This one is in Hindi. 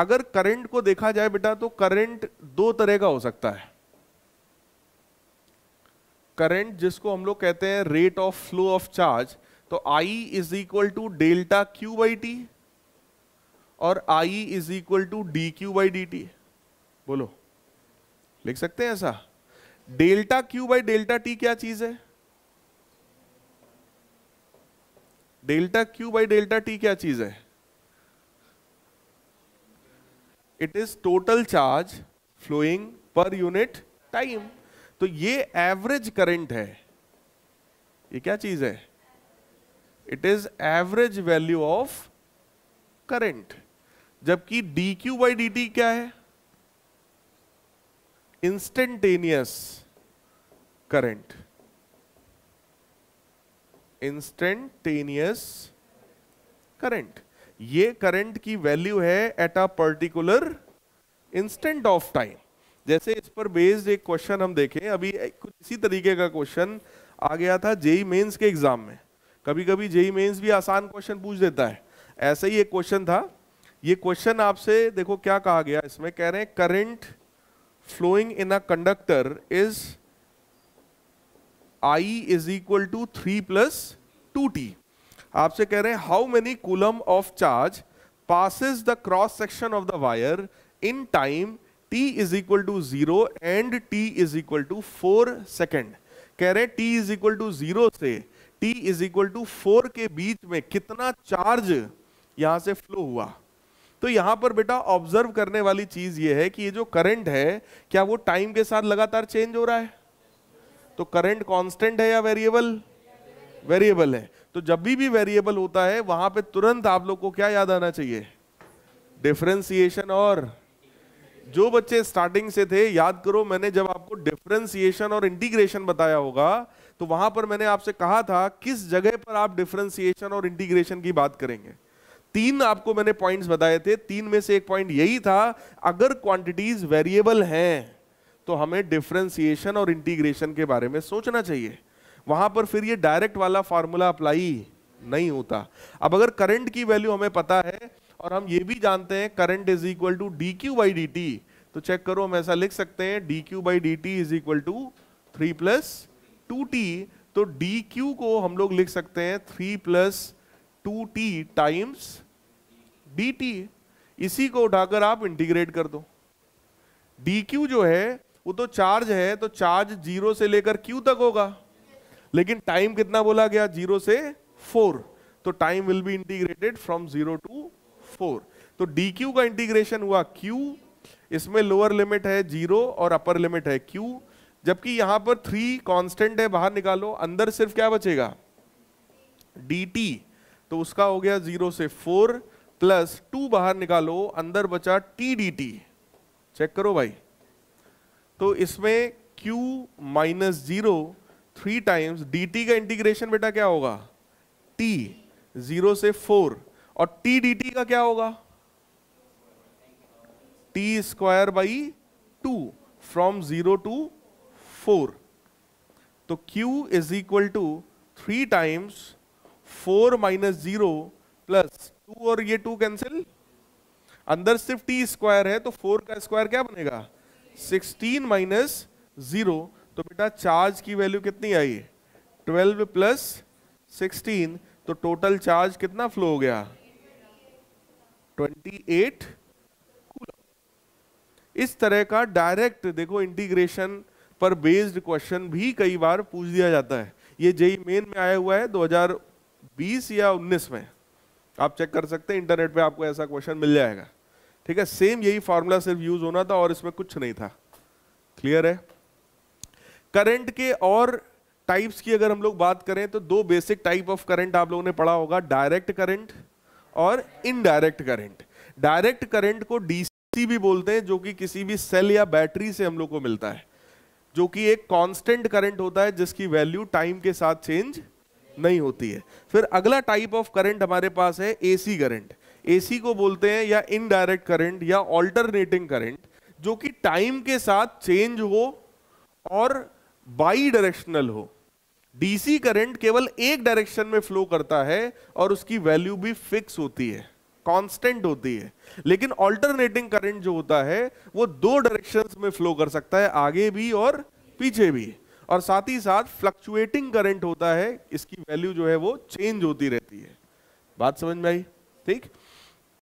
अगर करंट को देखा जाए बेटा तो करंट दो तरह का हो सकता है। करंट जिसको हम लोग कहते हैं rate of flow of charge, तो I is equal to delta Q by T और I is equal to D Q by D T. बोलो लिख सकते हैं ऐसा? Delta Q by delta T क्या चीज है? Delta Q by delta T क्या चीज है? It is total charge flowing per unit time. तो ये एवरेज करंट है। ये क्या चीज है? It is average value of current. जबकि D Q by D T क्या है? Instantaneous current. इंस्टेंटेनियस करंट, ये करंट की वैल्यू है at a particular instant of time. जैसे इस पर बेस्ड एक क्वेश्चन हम देखें, अभी कुछ इसी तरीके का क्वेश्चन आ गया था जेईई मेंस के एग्जाम में। कभी कभी जेईई मेंस भी आसान क्वेश्चन पूछ देता है, ऐसा ही एक क्वेश्चन था। ये क्वेश्चन आपसे देखो क्या कहा गया, इसमें कह रहे हैं current flowing in a conductor is I is equal to 3 plus 2t. आपसे कह रहे हैं how many coulomb of charge passes the cross section of the wire in time t is equal to 0 and t is equal to 4 second. कह रहे हैं t is equal to 0 से t is equal to 4 के बीच में कितना चार्ज यहां से फ्लो हुआ। तो यहां पर बेटा ऑब्जर्व करने वाली चीज ये है कि ये जो करंट है क्या वो टाइम के साथ लगातार चेंज हो रहा है? तो करंट कांस्टेंट है या वेरिएबल? वेरिएबल है। तो जब भी वेरिएबल होता है वहां पे तुरंत आप लोग को क्या याद आना चाहिए? डिफरेंशिएशन। और जो बच्चे स्टार्टिंग से थे याद करो, मैंने जब आपको डिफरेंशिएशन और इंटीग्रेशन बताया होगा तो वहां पर मैंने आपसे कहा था किस जगह पर आप डिफरेंशिएशन और इंटीग्रेशन की बात करेंगे। तीन आपको मैंने पॉइंट्स बताए थे, तीन में से एक पॉइंट यही था अगर क्वांटिटीज वेरिएबल हैं तो हमें डिफरेंशिएशन और इंटीग्रेशन के बारे में सोचना चाहिए। वहां पर फिर ये डायरेक्ट वाला फार्मूला अप्लाई नहीं होता। अब अगर करंट की वैल्यू हमें पता है और हम ये भी जानते हैं current is equal to D Q by D T, तो चेक करो हम ऐसा लिख सकते हैं D Q by D T is equal to 3 plus 2t। तो डी क्यू को हम लोग लिख सकते हैं 3 प्लस 2t टाइम्स dt। इसी को उठाकर आप इंटीग्रेट कर दो। dq जो है वो तो चार्ज है, तो चार्ज 0 से लेकर q तक होगा, लेकिन टाइम कितना बोला गया? 0 से 4। तो time will be integrated from 0 to 4। तो dq का इंटीग्रेशन हुआ q, इसमें लोअर लिमिट है 0 और अपर लिमिट है q। जबकि यहां पर 3 कांस्टेंट है, बाहर निकालो, अंदर सिर्फ क्या बचेगा? dt। तो उसका हो गया 0 से 4 प्लस 2, बाहर निकालो, अंदर बचा टी डी टी। चेक करो भाई, तो इसमें q माइनस 0 3 टाइम्स dt का इंटीग्रेशन बेटा क्या होगा? t 0 से 4 और t dt का क्या होगा? t square by 2 from 0 to 4। तो q is equal to 3 times 4 minus 0 plus 2 और ये 2 कैंसिल, अंदर सिर्फ t स्क्वायर है, तो 4 का स्क्वायर क्या बनेगा? 16 माइनस 0। तो बेटा चार्ज की वैल्यू कितनी आई? 12 प्लस 16। तो टोटल चार्ज कितना फ्लो हो गया? 28 कूलम। इस तरह का डायरेक्ट देखो इंटीग्रेशन पर बेस्ड क्वेश्चन भी कई बार पूछ दिया जाता है। ये जेईई मेन में आया हुआ है 2020 या 19 में, आप चेक कर सकते हैं इंटरनेट पे, आपको ऐसा क्वेश्चन मिल जाएगा। ठीक है, सेम यही फार्मूला सिर्फ यूज होना था और इसमें कुछ नहीं था। क्लियर है? करंट के और टाइप्स की अगर हम लोग बात करें तो दो बेसिक टाइप ऑफ करंट आप लोगों ने पढ़ा होगा, डायरेक्ट करंट और इनडायरेक्ट करंट। डायरेक्ट करंट को डीसी भी बोलते हैं, जो कि किसी भी सेल या बैटरी से हम लोग को मिलता है, जो कि एक कांस्टेंट करंट होता है जिसकी वैल्यू टाइम के साथ चेंज नहीं होती है। फिर अगला टाइप ऑफ करंट हमारे पास है एसी करंट। एसी को बोलते हैं या इनडायरेक्ट करंट या ऑल्टरनेटिंग करंट, जो कि टाइम के साथ चेंज हो और बाई डायरेक्शनल हो। डीसी करंट केवल एक डायरेक्शन में फ्लो करता है और उसकी वैल्यू भी फिक्स होती है, कांस्टेंट होती है, लेकिन ऑल्टरनेटिंग करंट जो होता है वो दो डायरेक्शंस में फ्लो कर सकता है, आगे भी और पीछे भी, और साथ ही साथ फ्लक्चुएटिंग करंट होता है, इसकी वैल्यू जो है वो चेंज होती रहती है। बात समझ में आई? ठीक।